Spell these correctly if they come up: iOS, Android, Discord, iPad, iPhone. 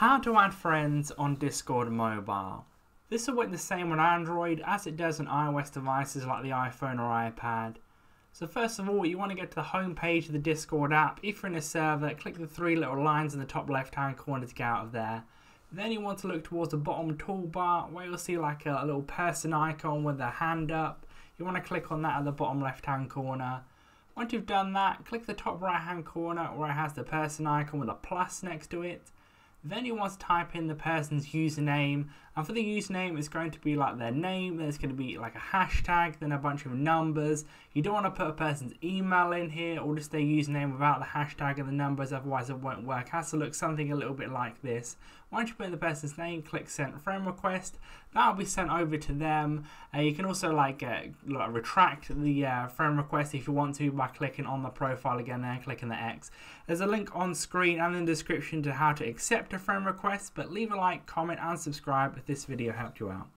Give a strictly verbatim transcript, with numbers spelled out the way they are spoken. How to add friends on Discord mobile. This will work the same on Android as it does on iOS devices like the iPhone or iPad. So first of all, you want to go to the home page of the Discord app. If you're in a server, click the three little lines in the top left hand corner to get out of there. Then you want to look towards the bottom toolbar where you'll see like a, a little person icon with a hand up. You want to click on that at the bottom left hand corner. Once you've done that, click the top right hand corner where it has the person icon with a plus next to it. Then you want to type in the person's username, and for the username it's going to be like their name, there's going to be like a hashtag, then a bunch of numbers. You don't want to put a person's email in here or just their username without the hashtag and the numbers, otherwise it won't work. It has to look something a little bit like this. Once you put in the person's name, click send friend request. That'll be sent over to them. Uh, you can also like, uh, like retract the uh, friend request if you want to by clicking on the profile again there and clicking the X. There's a link on screen and in the description to how to accept a friend request, but leave a like, comment and subscribe if this video helped you out.